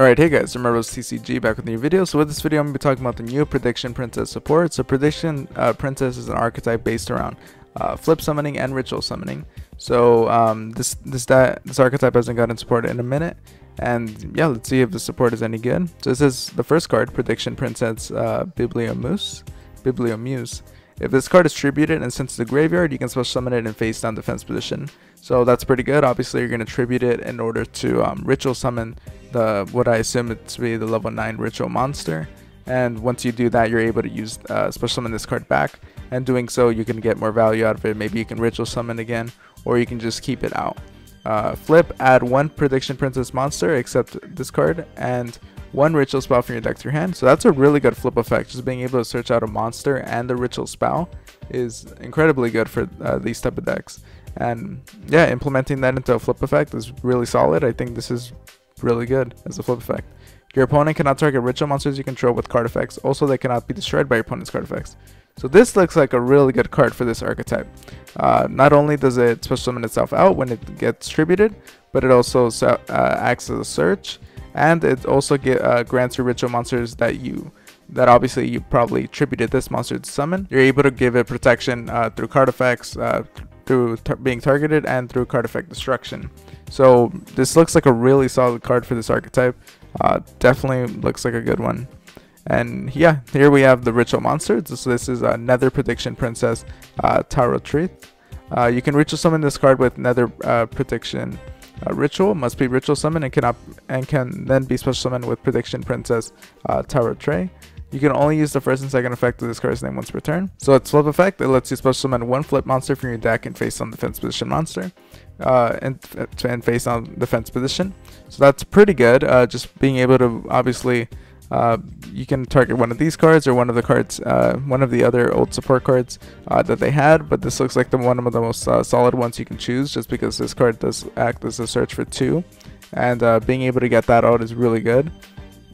Alright, hey guys, Zamora Bros TCG back with a new video. So with this video, I'm going to be talking about the new Prediction Princess support. So Prediction Princess is an archetype based around flip summoning and ritual summoning. So this archetype hasn't gotten support in a minute. And yeah, let's see if the support is any good. So this is the first card, Prediction Princess Bibliomuse. If this card is tributed and sent to the graveyard, you can special summon it in face down defense position. So that's pretty good. Obviously, you're going to tribute it in order to ritual summon what I assume it to be the level 9 ritual monster. And once you do that, you're able to use special summon this card back. And doing so, you can get more value out of it. Maybe you can ritual summon again, or you can just keep it out. Flip, add one Prediction Princess monster, except this card, and one ritual spell from your deck to your hand. So that's a really good flip effect. Just being able to search out a monster and the ritual spell is incredibly good for these type of decks. And yeah, implementing that into a flip effect is really solid. I think this is really good as a flip effect. Your opponent cannot target ritual monsters you control with card effects. Also, they cannot be destroyed by your opponent's card effects. So this looks like a really good card for this archetype. Not only does it special summon itself out when it gets tributed, but it also acts as a search. And it also grants your ritual monsters that obviously you probably tributed this monster to summon. You're able to give it protection through card effects, through being targeted, and through card effect destruction. So this looks like a really solid card for this archetype. Definitely looks like a good one. And yeah, here we have the ritual monster. So this is a Nether Prediction Princess Tarot Truth. You can ritual summon this card with Nether Prediction Ritual. Must be ritual summoned and can then be special summoned with Prediction Princess Tarot Tray. You can only use the first and second effect of this card's name once per turn. So its flip effect, it lets you special summon one flip monster from your deck and face on defense position monster. And face on defense position. So that's pretty good. Just being able to obviously you can target one of these cards or one of the other old support cards that they had, but this looks like one of the most solid ones you can choose, just because this card does act as a search for two, and being able to get that out is really good.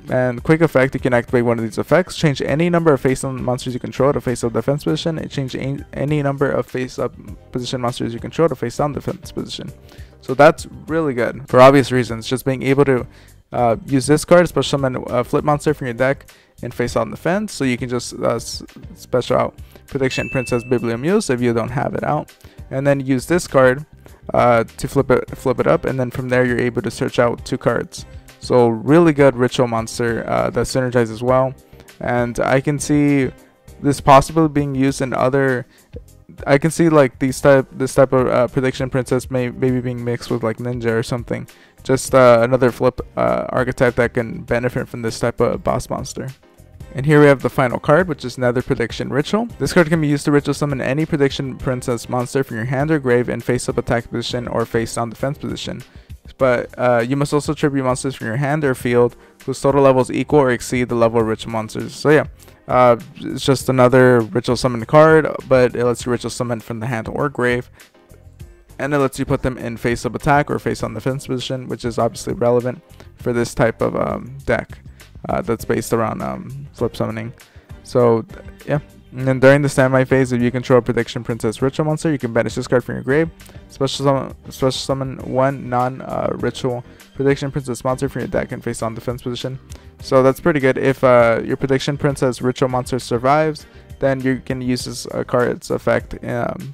And quick effect, you can activate one of these effects, change any number of face-up monsters you control to face-up defense position, and change any number of face-up position monsters you control to face-down defense position. So that's really good for obvious reasons. Just being able to use this card, special summon a flip monster from your deck and face out on the fence. So you can just special out Prediction Princess Bibliomuse if you don't have it out, and then use this card to flip it up, and then from there you're able to search out two cards. So really good ritual monster that synergizes well, and I can see this possibly being used in other. I can see like this type of Prediction Princess maybe being mixed with like Ninja or something. Just another flip archetype that can benefit from this type of boss monster. And here we have the final card, which is Nether Prediction Ritual. This card can be used to ritual summon any Prediction Princess monster from your hand or grave in face-up attack position or face-down defense position. But you must also tribute monsters from your hand or field whose total levels equal or exceed the level of ritual monsters. So yeah, it's just another ritual summon card, but it lets you ritual summon from the hand or grave, and it lets you put them in face-up attack or face-on defense position, which is obviously relevant for this type of deck that's based around flip summoning. So yeah. And then during the standby phase, if you control a Prediction Princess Ritual Monster, you can banish this card from your grave, special summon one non-ritual Prediction Princess Monster from your deck and face on defense position. So that's pretty good. If your Prediction Princess Ritual Monster survives, then you can use this card's effect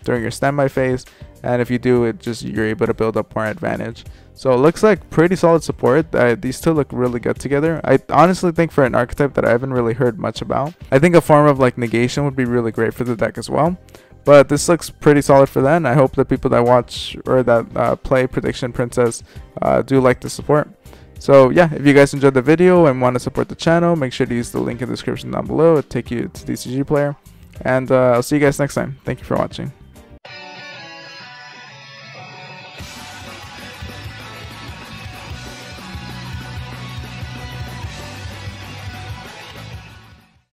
during your standby phase. And if you do, you're able to build up more advantage. So it looks like pretty solid support. These two look really good together. I honestly think for an archetype that I haven't really heard much about, I think a form of like negation would be really great for the deck as well. But this looks pretty solid for that. And I hope the people that watch or that play Prediction Princess do like the support. So yeah, if you guys enjoyed the video and want to support the channel, make sure to use the link in the description down below. It'll take you to TCG Player. And I'll see you guys next time. Thank you for watching.